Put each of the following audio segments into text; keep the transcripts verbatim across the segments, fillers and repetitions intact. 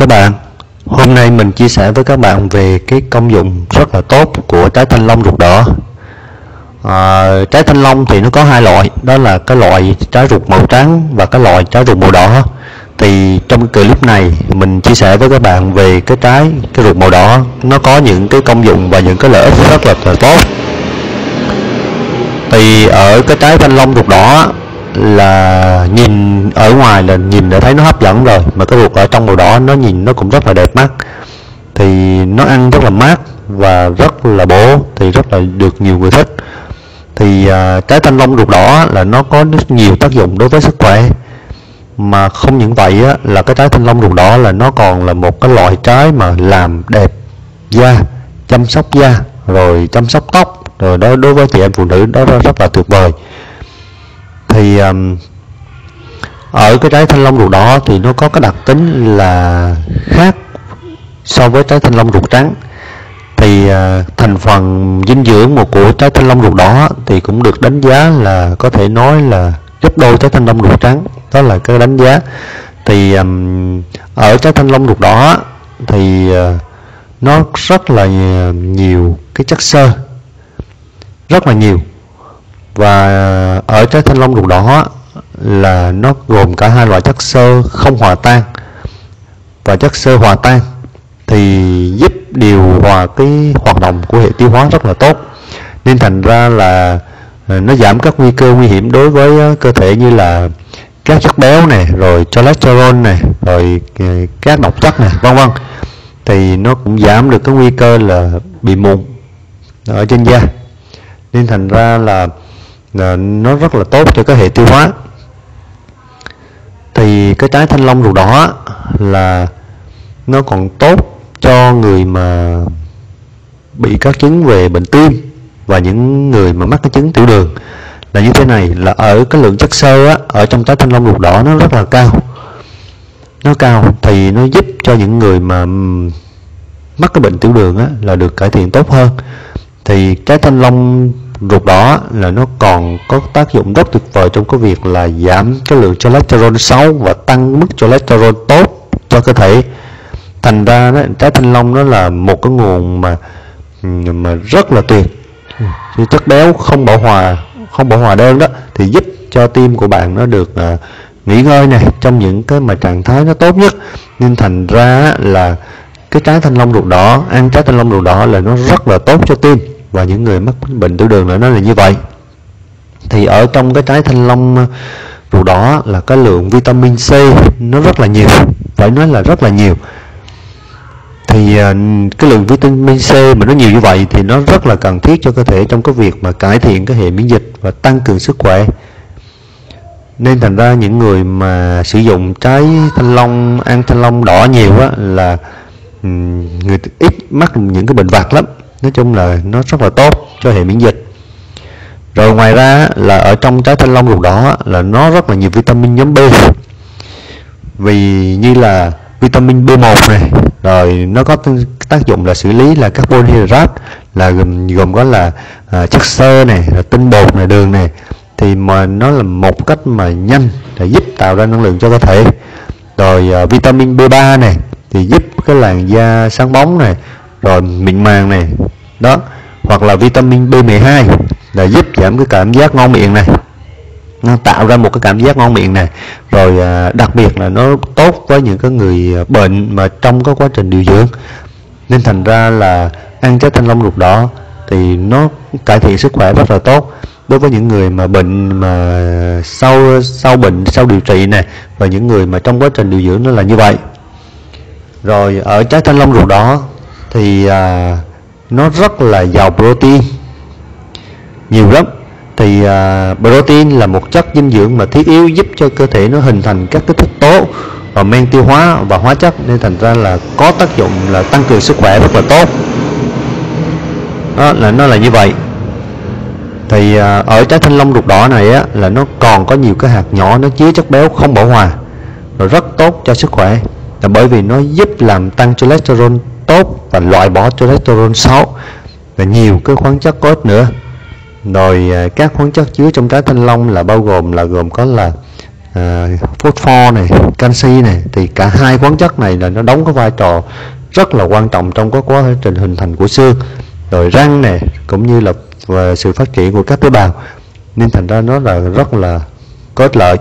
các bạn, hôm nay mình chia sẻ với các bạn về cái công dụng rất là tốt của trái thanh long ruột đỏ. À, trái thanh long thì nó có hai loại, đó là cái loại trái ruột màu trắng và cái loại trái ruột màu đỏ. Thì trong cái clip này mình chia sẻ với các bạn về cái trái cái ruột màu đỏ, nó có những cái công dụng và những cái lợi ích rất là, là tốt. Thì ở cái trái thanh long ruột đỏ là nhìn ở ngoài là nhìn đã thấy nó hấp dẫn rồi, mà cái ruột ở trong màu đỏ nó nhìn nó cũng rất là đẹp mắt, thì nó ăn rất là mát và rất là bổ, thì rất là được nhiều người thích. Thì à, trái thanh long ruột đỏ là nó có rất nhiều tác dụng đối với sức khỏe, mà không những vậy á, là cái trái thanh long ruột đỏ là nó còn là một cái loại trái mà làm đẹp da, chăm sóc da, rồi chăm sóc tóc, rồi đó đối với chị em phụ nữ đó rất là tuyệt vời. Thì um, ở cái trái thanh long ruột đỏ thì nó có cái đặc tính là khác so với trái thanh long ruột trắng. Thì uh, thành phần dinh dưỡng một của trái thanh long ruột đỏ thì cũng được đánh giá là có thể nói là gấp đôi trái thanh long ruột trắng, đó là cái đánh giá. Thì um, ở trái thanh long ruột đỏ thì uh, nó rất là nhiều cái chất xơ, rất là nhiều. Và ở trái thanh long ruột đỏ là nó gồm cả hai loại chất xơ không hòa tan và chất xơ hòa tan, thì giúp điều hòa cái hoạt động của hệ tiêu hóa rất là tốt, nên thành ra là nó giảm các nguy cơ nguy hiểm đối với cơ thể như là các chất béo này, rồi cholesterol này, rồi các độc chất này, vân vân. Thì nó cũng giảm được cái nguy cơ là bị mụn ở trên da, nên thành ra là nó rất là tốt cho cái hệ tiêu hóa. Thì cái trái thanh long ruột đỏ là nó còn tốt cho người mà bị các chứng về bệnh tim và những người mà mắc cái chứng tiểu đường. Là như thế này, là ở cái lượng chất xơ á, ở trong trái thanh long ruột đỏ nó rất là cao, nó cao thì nó giúp cho những người mà mắc cái bệnh tiểu đường á, là được cải thiện tốt hơn. Thì trái thanh long ruột đỏ là nó còn có tác dụng rất tuyệt vời trong cái việc là giảm cái lượng cholesterol xấu và tăng mức cholesterol tốt cho cơ thể. Thành ra đó, trái thanh long nó là một cái nguồn mà mà rất là tuyệt, như chất béo không bão hòa, không bão hòa đơn đó, thì giúp cho tim của bạn nó được à, nghỉ ngơi này, trong những cái mà trạng thái nó tốt nhất. Nên thành ra là cái trái thanh long ruột đỏ, ăn trái thanh long ruột đỏ là nó rất là tốt cho tim và những người mắc bệnh tiểu đường là nó là như vậy. Thì ở trong cái trái thanh long ruột đỏ là cái lượng vitamin C nó rất là nhiều, phải nói là rất là nhiều. Thì cái lượng vitamin C mà nó nhiều như vậy thì nó rất là cần thiết cho cơ thể trong cái việc mà cải thiện cái hệ miễn dịch và tăng cường sức khỏe. Nên thành ra những người mà sử dụng trái thanh long, ăn thanh long đỏ nhiều á, là người ít mắc những cái bệnh vặt lắm. Nói chung là nó rất là tốt cho hệ miễn dịch. Rồi ngoài ra là ở trong trái thanh long ruột đỏ là nó rất là nhiều vitamin nhóm B, vì như là vitamin B một này, rồi nó có tác dụng là xử lý là carbon hydrate, là gồm, gồm có là à, chất xơ này, là tinh bột này, đường này. Thì mà nó là một cách mà nhanh để giúp tạo ra năng lượng cho cơ thể. Rồi à, vitamin B ba này thì giúp cái làn da sáng bóng này, rồi mịn màng này đó. Hoặc là vitamin B mười hai là giúp giảm cái cảm giác ngon miệng này, nó tạo ra một cái cảm giác ngon miệng này. Rồi đặc biệt là nó tốt với những cái người bệnh mà trong cái quá trình điều dưỡng. Nên thành ra là ăn trái thanh long ruột đỏ thì nó cải thiện sức khỏe rất là tốt đối với những người mà bệnh mà sau sau bệnh, sau điều trị này, và những người mà trong quá trình điều dưỡng nó là như vậy. Rồi ở trái thanh long ruột đỏ thì à, nó rất là giàu protein, nhiều lắm. Thì à, protein là một chất dinh dưỡng mà thiết yếu giúp cho cơ thể nó hình thành các cái thích tố và men tiêu hóa và hóa chất, nên thành ra là có tác dụng là tăng cường sức khỏe rất là tốt. Đó là nó là như vậy. Thì à, ở trái thanh long ruột đỏ này á, là nó còn có nhiều cái hạt nhỏ nó chứa chất béo không bão hòa, rồi rất tốt cho sức khỏe, là bởi vì nó giúp làm tăng cholesterol tốt và loại bỏ cholesterol xấu, và nhiều cái khoáng chất có ích nữa. Rồi các khoáng chất chứa trong trái thanh long là bao gồm là gồm có là à, phốt pho này, canxi này, thì cả hai khoáng chất này là nó đóng cái vai trò rất là quan trọng trong cái quá trình hình thành của xương, rồi răng này, cũng như là và sự phát triển của các tế bào, nên thành ra nó là rất là có ích lợi.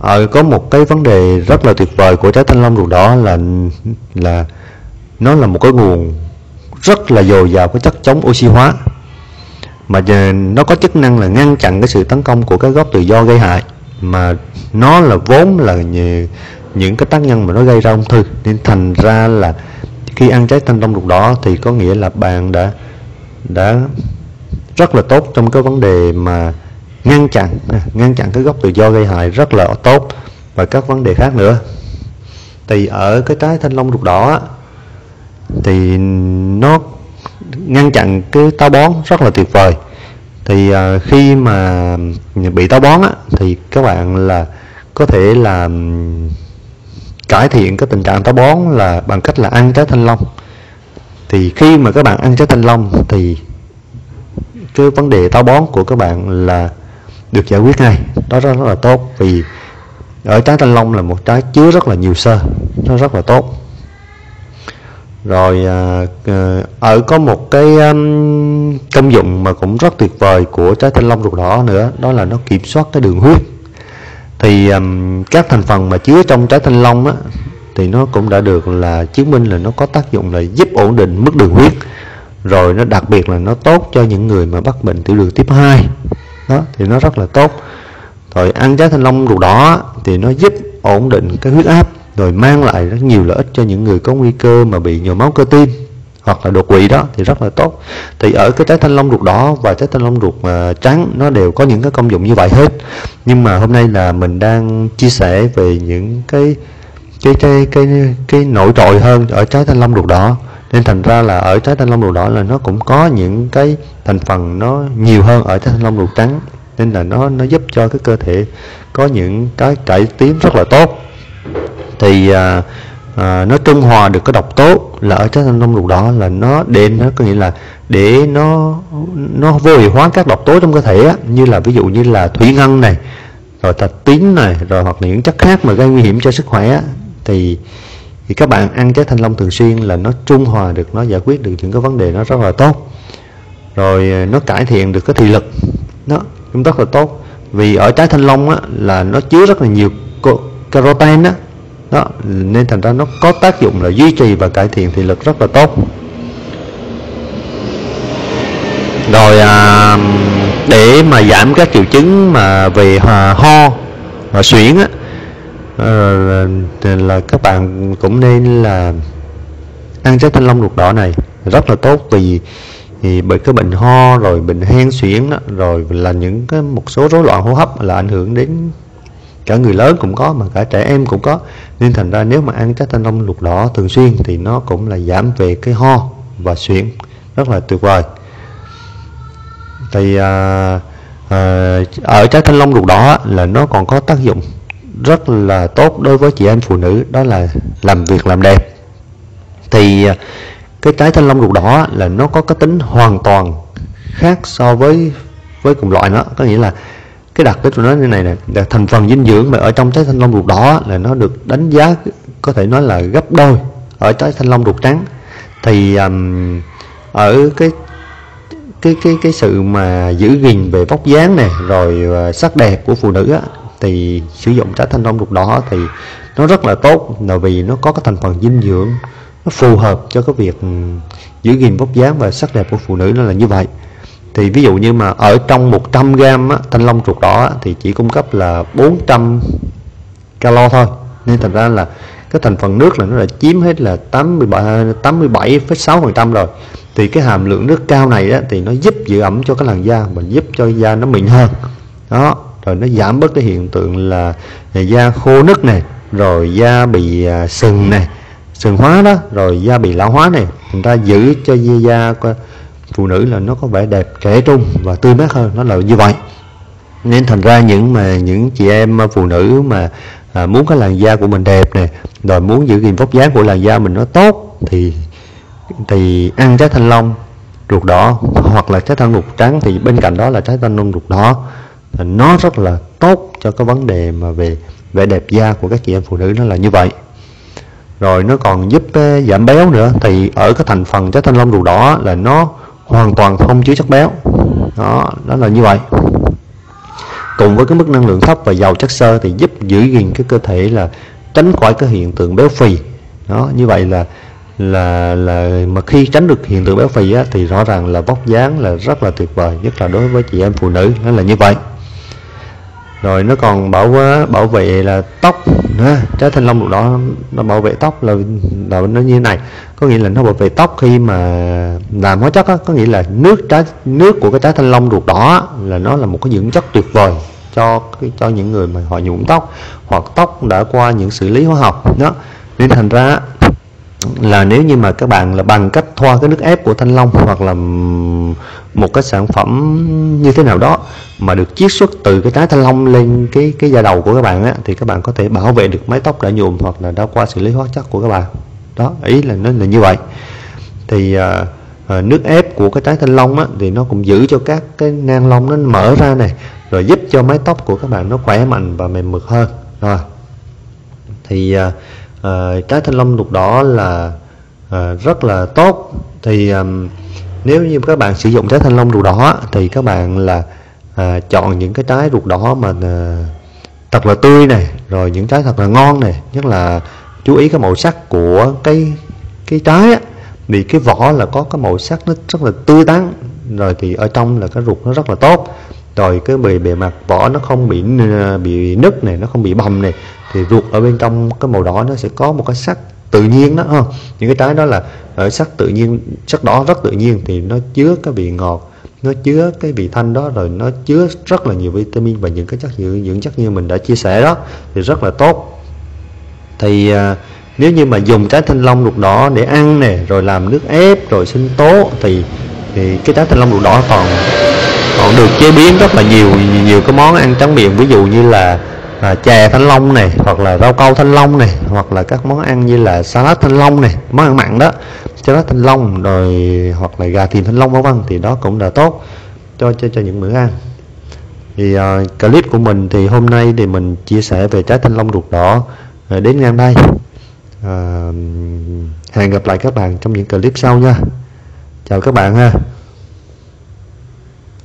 À, có một cái vấn đề rất là tuyệt vời của trái thanh long ruột đỏ là là nó là một cái nguồn rất là dồi dào của chất chống oxy hóa, mà nó có chức năng là ngăn chặn cái sự tấn công của các gốc tự do gây hại, mà nó là vốn là như, những cái tác nhân mà nó gây ra ung thư. Nên thành ra là khi ăn trái thanh long ruột đỏ thì có nghĩa là bạn đã đã rất là tốt trong cái vấn đề mà ngăn chặn ngăn chặn cái gốc tự do gây hại rất là tốt, và các vấn đề khác nữa. Thì ở cái trái thanh long ruột đỏ thì nó ngăn chặn cái táo bón rất là tuyệt vời. Thì khi mà bị táo bón á, thì các bạn là có thể là cải thiện cái tình trạng táo bón là bằng cách là ăn trái thanh long. Thì khi mà các bạn ăn trái thanh long thì cái vấn đề táo bón của các bạn là được giải quyết ngay, đó rất là tốt, vì ở trái thanh long là một trái chứa rất là nhiều xơ, nó rất là tốt. Rồi ở có một cái công dụng mà cũng rất tuyệt vời của trái thanh long ruột đỏ nữa, đó là nó kiểm soát cái đường huyết. Thì các thành phần mà chứa trong trái thanh long á, thì nó cũng đã được là chứng minh là nó có tác dụng là giúp ổn định mức đường huyết, rồi nó đặc biệt là nó tốt cho những người mà mắc bệnh tiểu đường tiếp hai đó, thì nó rất là tốt. Rồi ăn trái thanh long ruột đỏ thì nó giúp ổn định cái huyết áp, rồi mang lại rất nhiều lợi ích cho những người có nguy cơ mà bị nhồi máu cơ tim hoặc là đột quỵ đó, thì rất là tốt. Thì ở cái trái thanh long ruột đỏ và trái thanh long ruột trắng nó đều có những cái công dụng như vậy hết, nhưng mà hôm nay là mình đang chia sẻ về những cái cái cái cái, cái nổi trội hơn ở trái thanh long ruột đỏ. Nên thành ra là ở trái thanh long ruột đỏ là nó cũng có những cái thành phần nó nhiều hơn ở trái thanh long ruột trắng, nên là nó nó giúp cho cái cơ thể có những cái cải tiến rất là tốt. Thì à, à, nó trung hòa được cái độc tố là ở trái thanh long ruột đỏ, là nó để nó có nghĩa là để nó nó vô hiệu hóa các độc tố trong cơ thể á, như là ví dụ như là thủy ngân này, rồi thạch tín này, rồi hoặc là những chất khác mà gây nguy hiểm cho sức khỏe á, thì thì các bạn ăn trái thanh long thường xuyên là nó trung hòa được, nó giải quyết được những cái vấn đề nó rất là tốt. Rồi nó cải thiện được cái thị lực, nó cũng rất là tốt, vì ở trái thanh long á, là nó chứa rất là nhiều caroten đó. Đó, nên thành ra nó có tác dụng là duy trì và cải thiện thị lực rất là tốt. Rồi à, để mà giảm các triệu chứng mà về ho và suyễn á, Là, là các bạn cũng nên là ăn trái thanh long ruột đỏ này rất là tốt, vì thì bởi cái bệnh ho rồi bệnh hen suyễn đó, rồi là những cái một số rối loạn hô hấp là ảnh hưởng đến cả người lớn cũng có mà cả trẻ em cũng có. Nên thành ra nếu mà ăn trái thanh long ruột đỏ thường xuyên thì nó cũng là giảm về cái ho và suyễn rất là tuyệt vời. Thì à, à, ở trái thanh long ruột đỏ là nó còn có tác dụng rất là tốt đối với chị em phụ nữ, đó là làm việc làm đẹp. Thì cái trái thanh long ruột đỏ là nó có cái tính hoàn toàn khác so với với cùng loại nó, có nghĩa là cái đặc tính của nó như này nè, thành phần dinh dưỡng mà ở trong trái thanh long ruột đỏ là nó được đánh giá có thể nói là gấp đôi ở trái thanh long ruột trắng. Thì um, ở cái cái cái cái sự mà giữ gìn về vóc dáng này, rồi sắc đẹp của phụ nữ á, thì sử dụng trái thanh long ruột đỏ thì nó rất là tốt, là vì nó có cái thành phần dinh dưỡng nó phù hợp cho cái việc giữ gìn vóc dáng và sắc đẹp của phụ nữ, nó là như vậy. Thì ví dụ như mà ở trong một trăm gram á, thanh long ruột đỏ á, thì chỉ cung cấp là bốn trăm calo thôi, nên thành ra là cái thành phần nước là nó đã chiếm hết là tám mươi bảy phẩy sáu phần trăm rồi. Thì cái hàm lượng nước cao này á, thì nó giúp giữ ẩm cho cái làn da, mình giúp cho da nó mịn hơn đó, rồi nó giảm bớt cái hiện tượng là da khô nứt này, rồi da bị sừng này, sừng hóa đó, rồi da bị lão hóa này. Người ta giữ cho da phụ nữ là nó có vẻ đẹp trẻ trung và tươi mát hơn, nó là như vậy. Nên thành ra những mà những chị em phụ nữ mà à, muốn cái làn da của mình đẹp này, rồi muốn giữ gìn vóc dáng của làn da mình nó tốt, thì thì ăn trái thanh long ruột đỏ hoặc là trái thanh long ruột trắng, thì bên cạnh đó là trái thanh long ruột đỏ nó rất là tốt cho cái vấn đề mà về vẻ đẹp da của các chị em phụ nữ, nó là như vậy. Rồi nó còn giúp uh, giảm béo nữa. Thì ở cái thành phần trái thanh long ruột đỏ là nó hoàn toàn không chứa chất béo. Đó, đó là như vậy. Cùng với cái mức năng lượng thấp và giàu chất xơ thì giúp giữ gìn cái cơ thể là tránh khỏi cái hiện tượng béo phì. Đó, như vậy là là là mà khi tránh được hiện tượng béo phì á, thì rõ ràng là vóc dáng là rất là tuyệt vời, nhất là đối với chị em phụ nữ, nó là như vậy. Rồi nó còn bảo bảo vệ là tóc nữa. Trái thanh long đó nó bảo vệ tóc là, là nó như này, có nghĩa là nó bảo vệ tóc khi mà làm hóa chất á, có nghĩa là nước trái nước của cái trái thanh long ruột đỏ là nó là một cái dưỡng chất tuyệt vời cho cho những người mà họ nhuộm tóc hoặc tóc đã qua những xử lý hóa học đó. Nên thành ra là nếu như mà các bạn là bằng cách thoa cái nước ép của thanh long hoặc là một cái sản phẩm như thế nào đó mà được chiết xuất từ cái trái thanh long lên cái cái da đầu của các bạn á, thì các bạn có thể bảo vệ được mái tóc đã nhuộm hoặc là đã qua xử lý hóa chất của các bạn. Đó, ý là nó là như vậy. Thì à, à, nước ép của cái trái thanh long á, thì nó cũng giữ cho các cái nang lông nó mở ra này, rồi giúp cho mái tóc của các bạn nó khỏe mạnh và mềm mượt hơn. Rồi thì à, À, trái thanh long ruột đỏ là à, rất là tốt. Thì à, nếu như các bạn sử dụng trái thanh long ruột đỏ thì các bạn là à, chọn những cái trái ruột đỏ mà à, thật là tươi này, rồi những trái thật là ngon này, nhất là chú ý cái màu sắc của cái cái trái á, vì cái vỏ là có cái màu sắc nó rất là tươi tắn, rồi thì ở trong là cái ruột nó rất là tốt, rồi cái bề bề mặt vỏ nó không bị bị nứt này, nó không bị bầm này, thì ruột ở bên trong cái màu đỏ nó sẽ có một cái sắc tự nhiên đó ha. Những cái trái đó là ở sắc tự nhiên, sắc đỏ rất tự nhiên, thì nó chứa cái vị ngọt, nó chứa cái vị thanh đó, rồi nó chứa rất là nhiều vitamin và những cái chất dưỡng dưỡng chất như mình đã chia sẻ đó, thì rất là tốt. Thì à, nếu như mà dùng trái thanh long ruột đỏ để ăn nè, rồi làm nước ép, rồi sinh tố, thì thì cái trái thanh long ruột đỏ còn còn được chế biến rất là nhiều nhiều cái món ăn tráng miệng, ví dụ như là à, chè thanh long này, hoặc là rau câu thanh long này, hoặc là các món ăn như là salad thanh long này, món ăn mặn đó, salad thanh long, rồi hoặc là gà thiền thanh long vân vân, thì đó cũng là tốt cho cho cho những bữa ăn. Thì à, clip của mình thì hôm nay thì mình chia sẻ về trái thanh long ruột đỏ à, đến ngang đây. À, hẹn gặp lại các bạn trong những clip sau nha. Chào các bạn ha.